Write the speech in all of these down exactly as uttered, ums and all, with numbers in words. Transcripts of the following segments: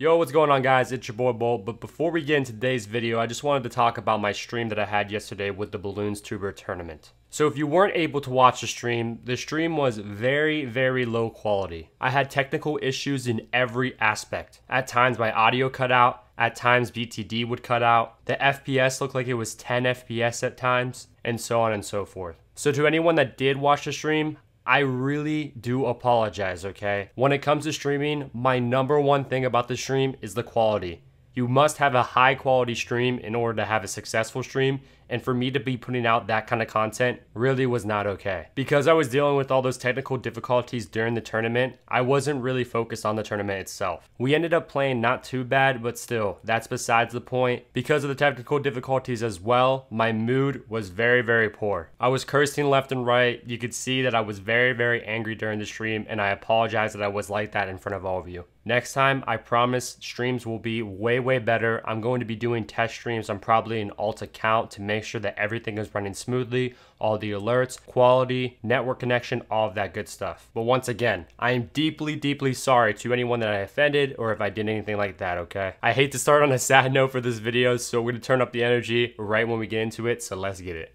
Yo, what's going on, guys? It's your boy Bolt, but before we get into today's video, I just wanted to talk about my stream that I had yesterday with the Balloons Tuber Tournament. So if you weren't able to watch the stream, the stream was very, very low quality. I had technical issues in every aspect. At times my audio cut out, at times B T D would cut out, the F P S looked like it was ten F P S at times, and so on and so forth. So to anyone that did watch the stream, I really do apologize, okay? When it comes to streaming, my number one thing about the stream is the quality. You must have a high quality stream in order to have a successful stream, and for me to be putting out that kind of content really was not okay. Because I was dealing with all those technical difficulties during the tournament, I wasn't really focused on the tournament itself. We ended up playing not too bad, but still, that's besides the point. Because of the technical difficulties as well, my mood was very, very poor. I was cursing left and right. You could see that I was very, very angry during the stream, and I apologize that I was like that in front of all of you. Next time, I promise streams will be way, way better. I'm going to be doing test streams on probably an alt account to make Make sure that everything is running smoothly, all the alerts, quality, network connection, all of that good stuff. But once again, I am deeply, deeply sorry to anyone that I offended or if I did anything like that, okay? I hate to start on a sad note for this video, so we're gonna turn up the energy right when we get into it, so let's get it.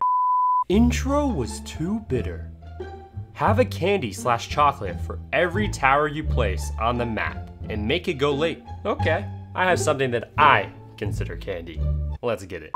Intro was too bitter. Have a candy slash chocolate for every tower you place on the map and make it go late. Okay, I have something that I consider candy. Let's get it.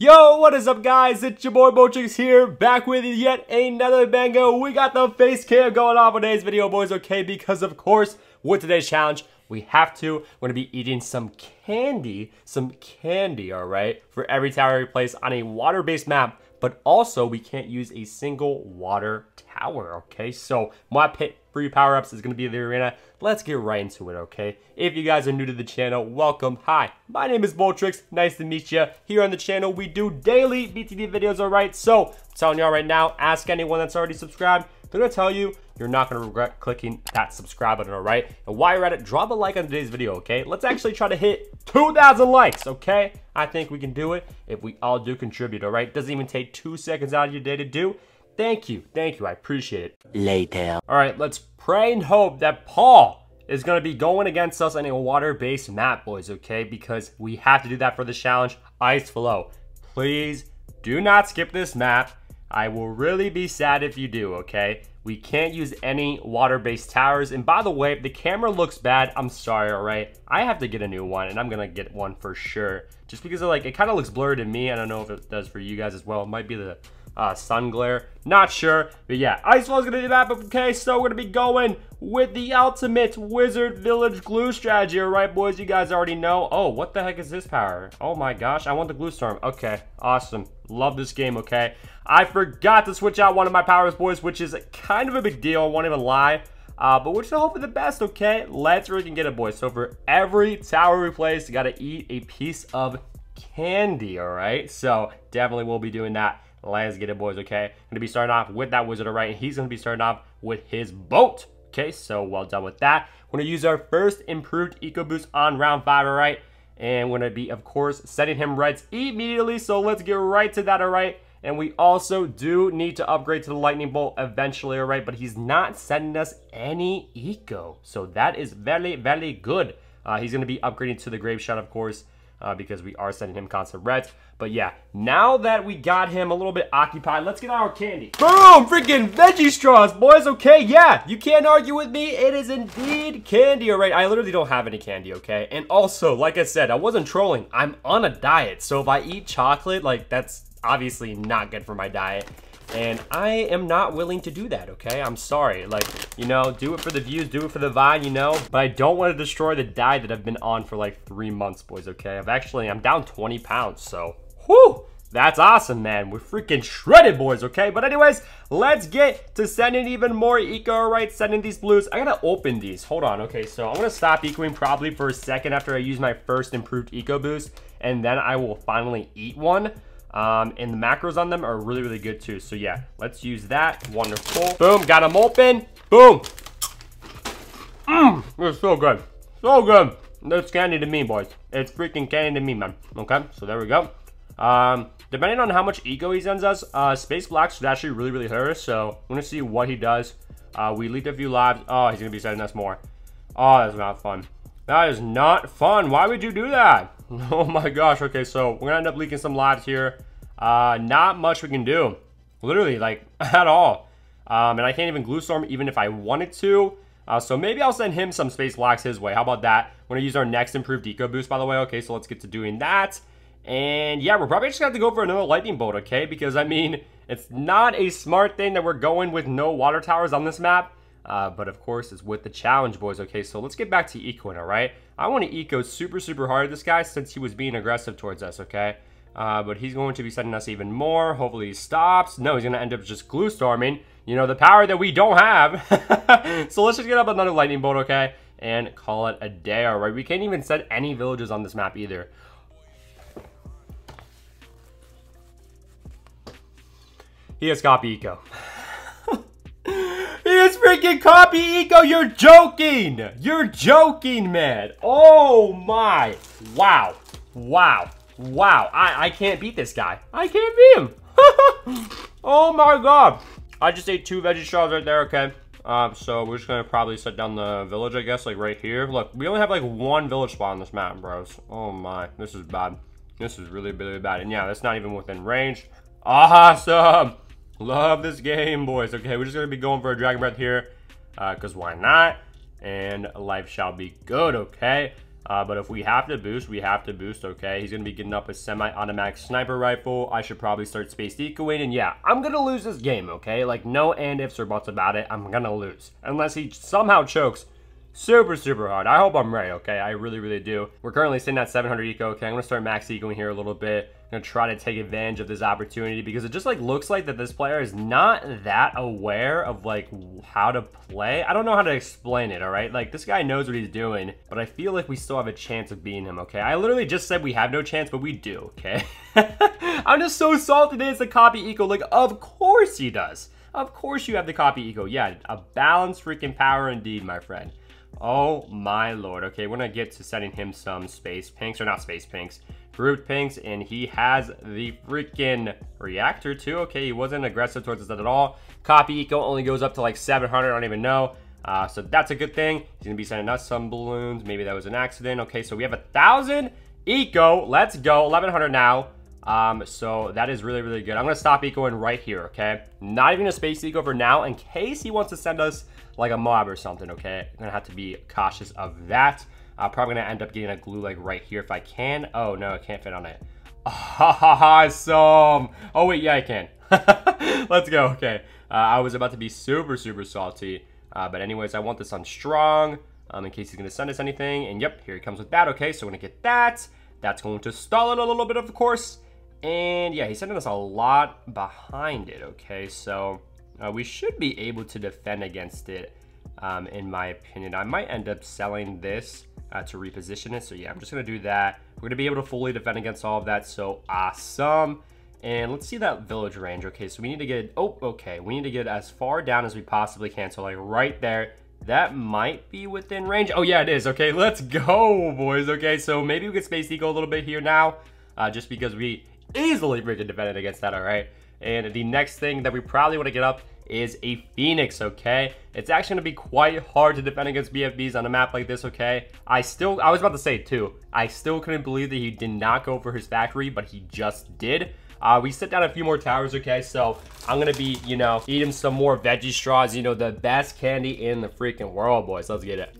Yo, what is up, guys? It's your boy Boltrix here, back with you yet another banger. We got the face cam going on for today's video, boys, okay? Because of course, with today's challenge, we have to, we're gonna be eating some candy, some candy, all right? For every tower we place on a water-based map, but also we can't use a single water tower, okay? So my pit free power-ups is gonna be the arena. Let's get right into it, okay? If you guys are new to the channel, welcome. Hi, my name is Boltrix. Nice to meet you. Here on the channel, we do daily B T D videos, all right? So I'm telling y'all right now, ask anyone that's already subscribed. They're gonna tell you, you're not gonna regret clicking that subscribe button, all right? And while you're at it, drop a like on today's video, okay? Let's actually try to hit two thousand likes, okay? I think we can do it if we all do contribute, all right? Doesn't even take two seconds out of your day to do. Thank you, thank you, I appreciate it. Later. All right, let's pray and hope that Paul is gonna be going against us on a water-based map, boys, okay? Because we have to do that for the challenge, Ice Flow. Please do not skip this map. I will really be sad if you do, okay? We can't use any water-based towers. And by the way, if the camera looks bad, I'm sorry, all right? I have to get a new one, and I'm gonna get one for sure. Just because of, like, it kinda looks blurry to me. I don't know if it does for you guys as well. It might be the uh, sun glare, not sure. But yeah, Ice Flow's gonna do that, okay? So we're gonna be going with the ultimate wizard village glue strategy, all right, boys? You guys already know. Oh, what the heck is this power? Oh my gosh, I want the glue storm. Okay, awesome. Love this game, okay? I forgot to switch out one of my powers, boys, which is kind of a big deal, I won't even lie. Uh, but we're just hoping for the best, okay? Let's freaking get it, boys. So for every tower we place, you gotta eat a piece of candy, all right? So definitely we'll be doing that. Let's get it, boys, okay? I'm gonna be starting off with that wizard, all right? And he's gonna be starting off with his boat, okay? So well done with that. We're gonna use our first improved eco boost on round five, all right? And we're gonna be, of course, setting him rights immediately. So let's get right to that, all right? And we also do need to upgrade to the lightning bolt eventually, all right? But he's not sending us any eco. So that is very, very good. Uh, he's gonna be upgrading to the grave shot, of course, uh, because we are sending him constant reds. But yeah, now that we got him a little bit occupied, let's get our candy. Boom, freaking veggie straws, boys, okay? Yeah, you can't argue with me. It is indeed candy, all right? I literally don't have any candy, okay? And also, like I said, I wasn't trolling. I'm on a diet, so if I eat chocolate, like, that's obviously not good for my diet. And I am not willing to do that, okay? I'm sorry, like, you know, do it for the views, do it for the vibe, you know? But I don't want to destroy the diet that I've been on for like three months, boys, okay? I've actually, I'm down twenty pounds, so, whew, that's awesome, man. We're freaking shredded, boys, okay? But anyways, let's get to sending even more eco, all right? Sending these blues. I gotta open these, hold on, okay? So I'm gonna stop ecoing probably for a second after I use my first improved eco boost, and then I will finally eat one. Um, and the macros on them are really, really good too. So yeah, let's use that. Wonderful. Boom, got them open. Boom. Mmm, it's so good. So good. It's candy to me, boys. It's freaking candy to me, man. Okay, so there we go. Um, depending on how much eco he sends us, uh, Space Blocks is actually really, really hurt. So I'm gonna see what he does. Uh, we leaked a few lives. Oh, he's gonna be sending us more. Oh, that's not fun. That is not fun. Why would you do that? Oh my gosh. Okay, so we're gonna end up leaking some lives here. Uh, not much we can do. Literally, like, at all. Um, and I can't even glue storm even if I wanted to. Uh, so maybe I'll send him some space blocks his way. How about that? We're gonna use our next improved eco boost, by the way. Okay, so let's get to doing that. And yeah, we're probably just gonna have to go for another lightning bolt, okay? Because I mean, it's not a smart thing that we're going with no water towers on this map. Uh, but of course, it's with the challenge, boys. Okay, so let's get back to ecoing, all right? I want to eco super, super hard at this guy since he was being aggressive towards us, okay? Uh, but he's going to be sending us even more. Hopefully he stops. No, he's going to end up just glue storming. You know, the power that we don't have. So let's just get up another lightning bolt, okay? And call it a day, all right? We can't even set any villages on this map either. He has copy eco. He has freaking copy eco. You're joking. You're joking, man. Oh my. Wow. Wow. Wow. I, I can't beat this guy. I can't beat him. Oh my god. I just ate two veggie straws right there, okay? Um, so we're just gonna probably set down the village, I guess, like right here. Look, we only have like one village spot on this map, bros. Oh my. This is bad. This is really, really bad. And yeah, that's not even within range. Awesome. Love this game, boys. Okay, we're just gonna be going for a dragon breath here, uh because why not, and life shall be good, okay? Uh but if we have to boost, we have to boost, okay? He's gonna be getting up a semi-automatic sniper rifle. I should probably start space decoing, and yeah, I'm gonna lose this game, okay? Like, no and ifs or buts about it. I'm gonna lose unless he somehow chokes super, super hard. I hope I'm right, okay? I really, really do. We're currently sitting at seven hundred eco, okay? I'm gonna start max ecoing here a little bit. I'm gonna try to take advantage of this opportunity because it just, like, looks like that this player is not that aware of, like, how to play. I don't know how to explain it, all right? Like, this guy knows what he's doing, but I feel like we still have a chance of beating him, okay? I literally just said we have no chance, but we do, okay? I'm just so salty that it's a copy eco. Like, of course he does. Of course you have the copy eco. Yeah, a balanced freaking power indeed, my friend. Oh my lord. Okay, we're gonna get to sending him some space pinks, or not space pinks, fruit pinks, and he has the freaking reactor too. Okay, he wasn't aggressive towards us at all. Copy eco only goes up to like seven hundred, I don't even know. Uh, so that's a good thing. He's gonna be sending us some balloons. Maybe that was an accident. Okay, so we have a thousand eco. Let's go. eleven hundred now. Um, so that is really, really good. I'm gonna stop ecoing right here, okay? Not even a space eco for now in case he wants to send us like a mob or something, okay? I'm gonna have to be cautious of that. I'm uh, probably gonna end up getting a glue like right here if I can. Oh no, I can't fit on it. Awesome. Oh wait, yeah, I can. Let's go, okay. Uh, I was about to be super, super salty. Uh, but anyways, I want this on strong um, in case he's gonna send us anything. And yep, here he comes with that, okay? So we're gonna get that. That's going to stall it a little bit, of course. And yeah, he's sending us a lot behind it, okay? So uh, we should be able to defend against it, um, in my opinion. I might end up selling this uh, to reposition it. So yeah, I'm just gonna do that. We're gonna be able to fully defend against all of that. So awesome. And let's see that village range, okay? So we need to get, oh, okay. We need to get as far down as we possibly can. So like right there, that might be within range. Oh yeah, it is, okay? Let's go, boys, okay? So maybe we could space eco a little bit here now, uh, just because we easily freaking defended against that, all right? And the next thing that we probably want to get up is a Phoenix, okay? It's actually going to be quite hard to defend against B F Bs on a map like this, okay? I still, I was about to say too, I still couldn't believe that he did not go for his factory, but he just did. Uh, we set down a few more towers, okay? So I'm going to be, you know, eating some more veggie straws, you know, the best candy in the freaking world, boys. Let's get it.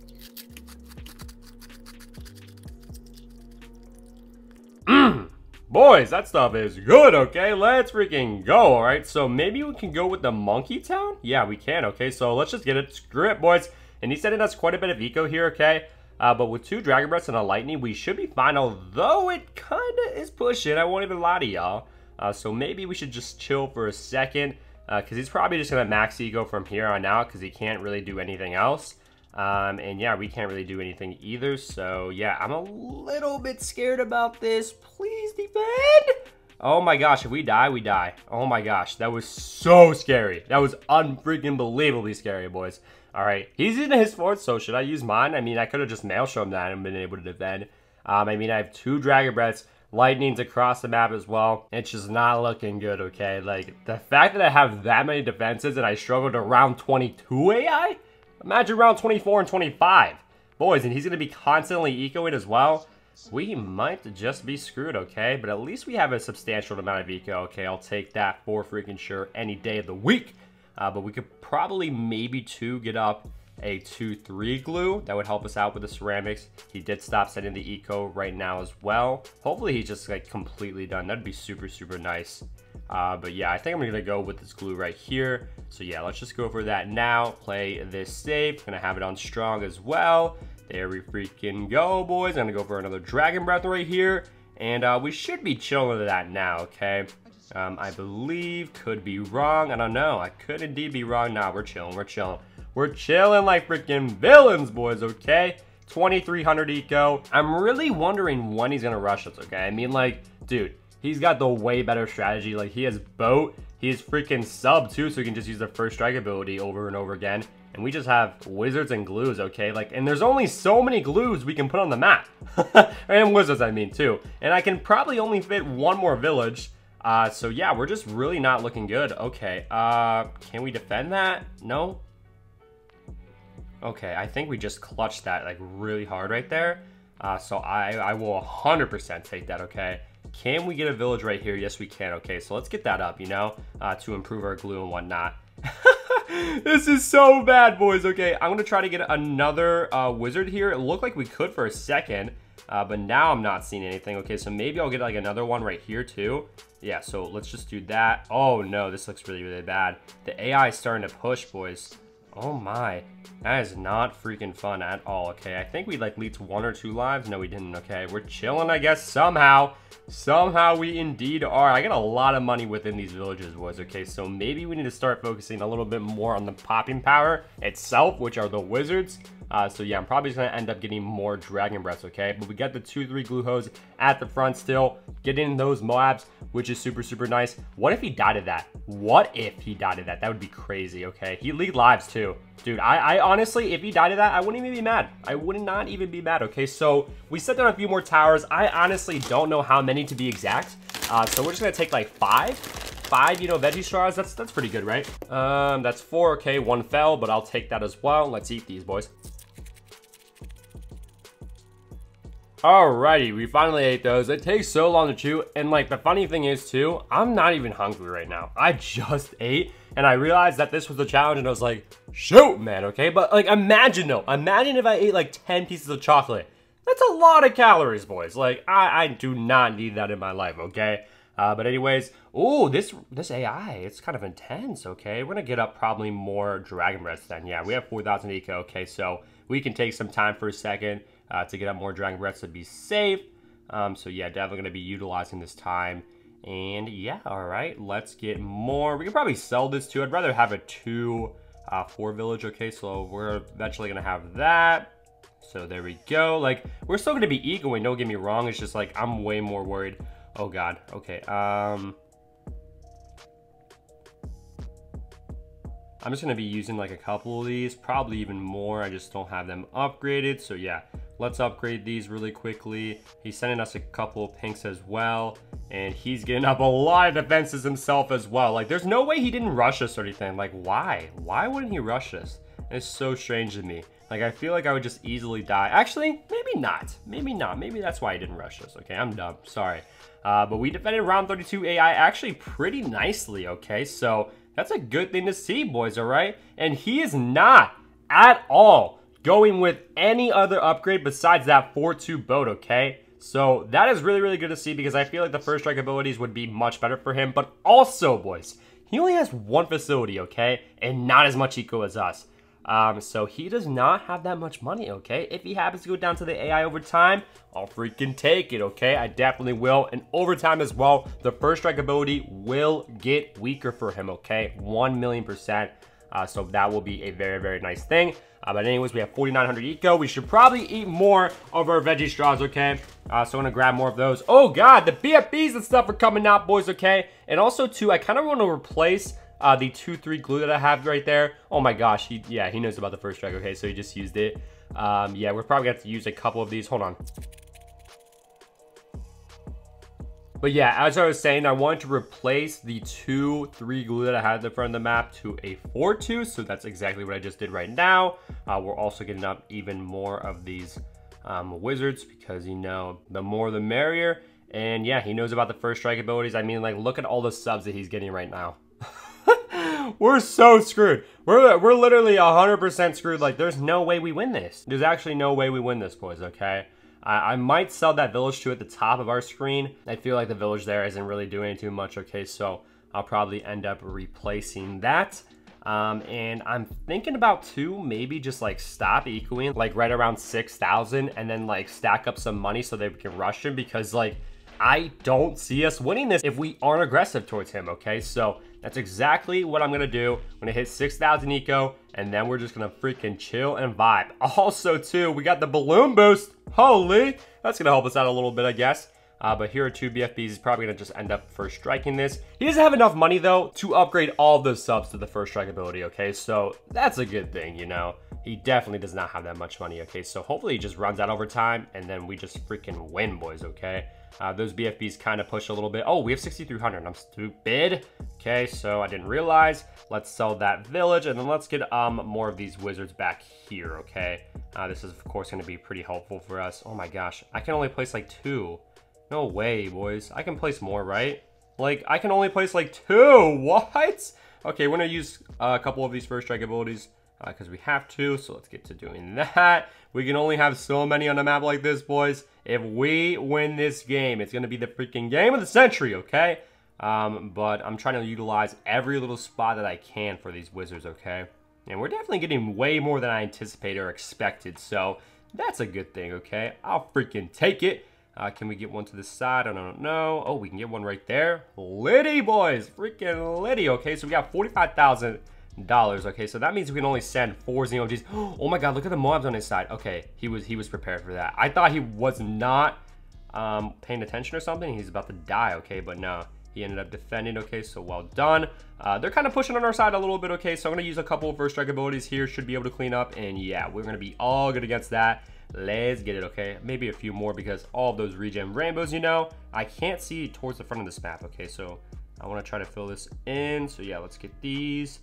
Mmm. Boys, that stuff is good, okay? Let's freaking go, all right? So maybe we can go with the Monkey Town? Yeah, we can, okay? So let's just get it. Screw it, boys. And he's sending us quite a bit of eco here, okay? Uh, but with two Dragon Breaths and a Lightning, we should be fine, although it kind of is pushing. I won't even lie to y'all. Uh, so maybe we should just chill for a second, because uh, he's probably just going to max eco from here on out, because he can't really do anything else. Um, and yeah, we can't really do anything either. So yeah, I'm a little bit scared about this. Please defend. Oh my gosh, if we die, we die. Oh my gosh, that was so scary. That was unfreaking believably scary, boys. All right, he's in his fourth, so should I use mine? I mean, I could have just mail shown that and been able to defend. Um, I mean, I have two Dragon Breaths. Lightning's across the map as well. It's just not looking good, okay? Like, the fact that I have that many defenses and I struggled to round twenty-two A I? Imagine round twenty-four and twenty-five. Boys, and he's going to be constantly ecoing as well. We might just be screwed, okay? But at least we have a substantial amount of eco, okay? I'll take that for freaking sure any day of the week. Uh, but we could probably maybe two get up a two three glue. That would help us out with the ceramics. He did stop sending the eco right now as well. Hopefully he's just like completely done. That'd be super, super nice. Uh, but yeah, I think I'm gonna go with this glue right here. So yeah, let's just go for that now. Play this safe. Gonna have it on strong as well. There we freaking go, boys. I'm gonna go for another dragon breath right here. And uh, we should be chilling to that now, okay? Um, I believe, could be wrong. I don't know. I could indeed be wrong. Nah, we're chilling, we're chilling. We're chilling like freaking villains, boys, okay? twenty-three hundred eco. I'm really wondering when he's gonna rush us, okay? I mean, like, dude, he's got the way better strategy. Like, he has boat, he's freaking sub too, so he can just use the first strike ability over and over again. And we just have wizards and glues, okay? Like, and there's only so many glues we can put on the map. And wizards, I mean, too. And I can probably only fit one more village. Uh, so yeah, we're just really not looking good. Okay, uh, can we defend that? No? Okay, I think we just clutched that like really hard right there. Uh, so I, I will one hundred percent take that, okay? Can we get a village right here? Yes, we can, okay? So let's get that up, you know, uh, to improve our glue and whatnot. This is so bad, boys, okay? I'm gonna try to get another uh, wizard here. It looked like we could for a second, uh, but now I'm not seeing anything, okay? So maybe I'll get like another one right here too. Yeah, so let's just do that. Oh no, this looks really, really bad. The A I is starting to push, boys. Oh my, that is not freaking fun at all, okay? I think we like leaked one or two lives. No, we didn't, okay? We're chilling, I guess, somehow. Somehow we indeed are. I got a lot of money within these villages, boys, okay? So maybe we need to start focusing a little bit more on the popping power itself, which are the wizards. Uh, so yeah, I'm probably just gonna end up getting more dragon breaths, okay? But we got the two three glue hose at the front still, getting those Moabs, which is super, super nice. What if he died of that? What if he died of that? That would be crazy, okay? He leaked lives too. Dude, I, I honestly, if he died of that, I wouldn't even be mad. I would not even be mad, okay? So we set down a few more towers. I honestly don't know how many to be exact. Uh, so we're just gonna take like five. Five, you know, veggie straws. That's that's pretty good, right? Um, that's four, okay? One fell, but I'll take that as well. Let's eat these, boys. Alrighty, we finally ate those. It takes so long to chew, and like the funny thing is too, I'm not even hungry right now. I just ate, and I realized that this was a challenge, and I was like, shoot, man, okay? But like, imagine though, imagine if I ate like ten pieces of chocolate. That's a lot of calories, boys. Like, I, I do not need that in my life, okay? Uh, but anyways, ooh, this this A I, it's kind of intense, okay? We're gonna get up probably more dragon breaths then. Yeah, we have four thousand eco, okay? So we can take some time for a second. Uh, to get up more dragon breaths to be safe. Um, so yeah, definitely gonna be utilizing this time. And yeah, all right, let's get more. We can probably sell this too. I'd rather have a two, uh, four village, okay? So we're eventually gonna have that. So there we go. Like, we're still gonna be egoing, don't get me wrong. It's just like, I'm way more worried. Oh God, okay. Um, I'm just gonna be using like a couple of these, probably even more. I just don't have them upgraded, so yeah. Let's upgrade these really quickly. He's sending us a couple of pinks as well. And he's getting up a lot of defenses himself as well. Like, there's no way he didn't rush us or anything. Like, why? Why wouldn't he rush us? It's so strange to me. Like, I feel like I would just easily die. Actually, maybe not. Maybe not. Maybe that's why he didn't rush us. Okay, I'm dumb. Sorry. Uh, but we defended round thirty-two A I actually pretty nicely, okay? So, that's a good thing to see, boys, all right? And he is not at all going with any other upgrade besides that four two boat, okay? So that is really, really good to see because I feel like the first strike abilities would be much better for him. But also, boys, he only has one facility, okay? And not as much eco as us. Um, so he does not have that much money, okay? If he happens to go down to the A I over time, I'll freaking take it, okay? I definitely will. And over time as well, the first strike ability will get weaker for him, okay? one million percent. Uh, so that will be a very, very nice thing. Uh, but anyways, we have forty-nine hundred eco. We should probably eat more of our veggie straws, okay? Uh, so I'm gonna grab more of those. Oh God, the B F Bs and stuff are coming out, boys, okay? And also too, I kind of want to replace uh, the two three glue that I have right there. Oh my gosh, he, yeah, he knows about the first strike, okay? So he just used it. Um, yeah, we're probably gonna have to use a couple of these. Hold on. But yeah, as I was saying, I wanted to replace the two three glue that I had at the front of the map to a four two. So that's exactly what I just did right now. Uh, we're also getting up even more of these um, wizards because, you know, the more the merrier. And yeah, he knows about the first strike abilities. I mean, like, look at all the subs that he's getting right now. We're so screwed. We're, we're literally one hundred percent screwed. Like, there's no way we win this. There's actually no way we win this, boys, okay? I, I might sell that village to at the top of our screen. I feel like the village there isn't really doing too much, okay? So I'll probably end up replacing that. Um, and I'm thinking about two, maybe just like stop ecoing, like right around six thousand and then like stack up some money so they can rush him because like, I don't see us winning this if we aren't aggressive towards him, okay? So that's exactly what I'm gonna do. I'm gonna hit six thousand eco, and then we're just gonna freaking chill and vibe. Also too, we got the balloon boost. Holy, that's gonna help us out a little bit, I guess. Uh, but here are two B F Bs. He's probably gonna just end up first striking this. He doesn't have enough money though to upgrade all the subs to the first strike ability, okay? So that's a good thing, you know? He definitely does not have that much money, okay? So hopefully he just runs out over time and then we just freaking win, boys, okay? Uh, those B F Bs kind of push a little bit. Oh, we have sixty-three hundred. I'm stupid. Okay, so I didn't realize. Let's sell that village, and then let's get um more of these wizards back here, okay? Uh, this is, of course, going to be pretty helpful for us. Oh, my gosh. I can only place, like, two. No way, boys. I can place more, right? Like, I can only place, like, two. What? Okay, we're going to use uh, a couple of these first strike abilities because uh, we have to, so let's get to doing that. We can only have so many on a map like this, boys. If we win this game, it's going to be the freaking game of the century, okay? Um, but I'm trying to utilize every little spot that I can for these wizards, okay? And we're definitely getting way more than I anticipated or expected, so that's a good thing, okay? I'll freaking take it. Uh, can we get one to the side? I don't know. Oh, we can get one right there. Liddy, boys. Freaking Liddy, okay? So we got forty-five thousand dollars, okay? So that means we can only send four Z O Gs. Oh my god, look at the mobs on his side. Okay, he was he was prepared for that. I thought he was not um paying attention or something. He's about to die, okay? But no, he ended up defending, okay? So well done. Uh they're kind of pushing on our side a little bit, okay? So I'm gonna use a couple of first strike abilities here, should be able to clean up, and yeah, we're gonna be all good against that. Let's get it, okay? Maybe a few more because all of those regen rainbows, you know, I can't see towards the front of this map, okay? So I want to try to fill this in. So yeah, let's get these.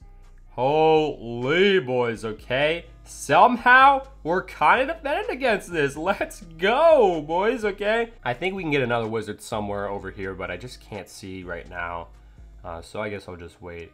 Holy, boys, okay? Somehow, we're kind of defending against this. Let's go, boys, okay? I think we can get another wizard somewhere over here, but I just can't see right now. Uh, so I guess I'll just wait.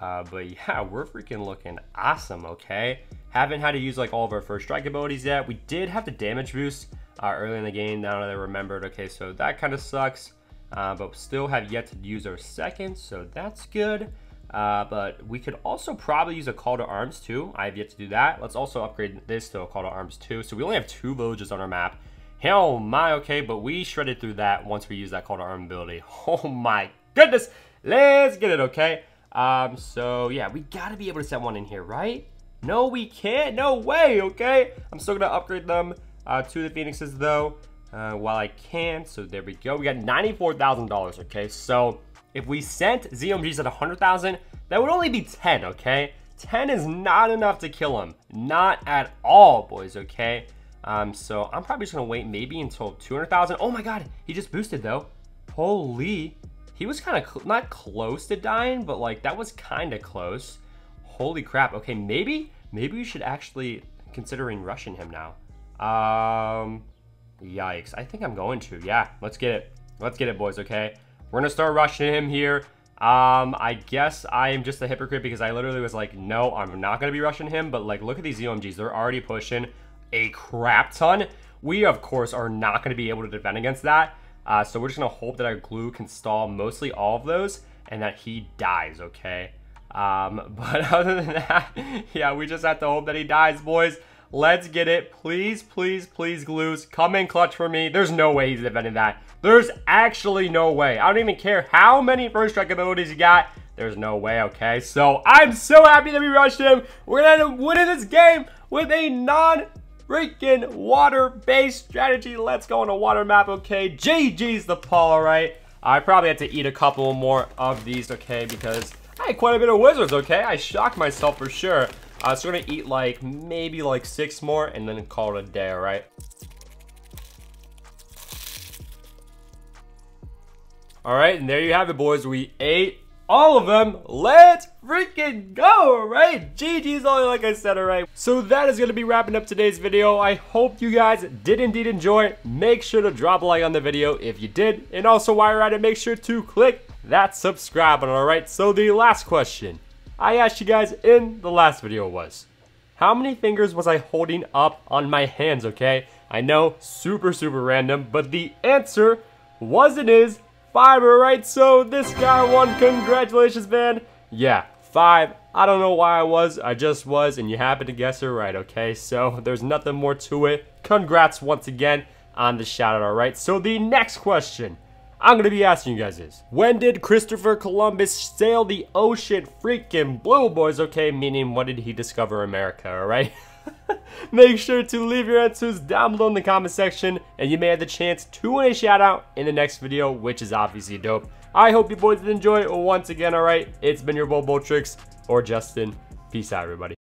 Uh, but yeah, we're freaking looking awesome, okay? Haven't had to use like all of our first strike abilities yet. We did have to damage boost uh, early in the game, now that I remembered, okay? So that kind of sucks, uh, but still have yet to use our second, so that's good. Uh, but we could also probably use a call to arms too. I have yet to do that. Let's also upgrade this to a call to arms too. So we only have two villages on our map. Hell my, okay, but we shredded through that once we used that call to arm ability. Oh my goodness, let's get it, okay? Um, so yeah, we gotta be able to send one in here, right? No, we can't, no way, okay? I'm still gonna upgrade them uh, to the Phoenixes though, uh, while I can. So there we go, we got ninety-four thousand dollars, okay? So if we sent Z O M Gs at one hundred thousand, that would only be ten, okay? ten is not enough to kill him. Not at all, boys, okay? Um, so I'm probably just gonna wait maybe until two hundred thousand. Oh my god, he just boosted though. Holy, he was kind of cl- not close to dying, but like that was kind of close. Holy crap, okay, maybe, maybe we should actually considering rushing him now. Um, yikes, I think I'm going to, yeah, let's get it. Let's get it, boys, okay? We're gonna start rushing him here. Um, I guess I am just a hypocrite because I literally was like, no, I'm not gonna be rushing him, but like, look at these Z O M Gs. They're already pushing a crap ton. We, of course, are not gonna be able to defend against that. Uh, so we're just gonna hope that our glue can stall mostly all of those and that he dies, okay? Um, but other than that, yeah, we just have to hope that he dies, boys. Let's get it. Please, please, please, glues. Come in clutch for me. There's no way he's defending that. There's actually no way. I don't even care how many first strike abilities you got. There's no way, okay? So I'm so happy that we rushed him. We're going to end up winning this game with a non-freaking water-based strategy. Let's go on a water map, okay? G G's the Paul, all right? I probably had to eat a couple more of these, okay? Because I had quite a bit of wizards, okay? I shocked myself for sure. Uh, so we're gonna eat like, maybe like six more and then call it a day, all right? All right, and there you have it, boys. We ate all of them. Let's freaking go, all right? G G's only, like I said, all right? So that is gonna be wrapping up today's video. I hope you guys did indeed enjoy it. Make sure to drop a like on the video if you did. And also, while you're at it, make sure to click that subscribe button, all right? So the last question I asked you guys in the last video was, how many fingers was I holding up on my hands, okay? I know, super, super random, but the answer was and is five, all right? So this guy won. Congratulations, man. Yeah, five. I don't know why I was. I just was, and you happened to guess it right, okay? So there's nothing more to it. Congrats once again on the shout-out, all right? So the next question I'm gonna be asking you guys is, when did Christopher Columbus sail the ocean freaking blue, boys? Okay, meaning when did he discover America, all right? Make sure to leave your answers down below in the comment section, and you may have the chance to win a shout out in the next video, which is obviously dope. I hope you boys did enjoy it once again, all right? It's been your boy Boltrix, or Justin. Peace out, everybody.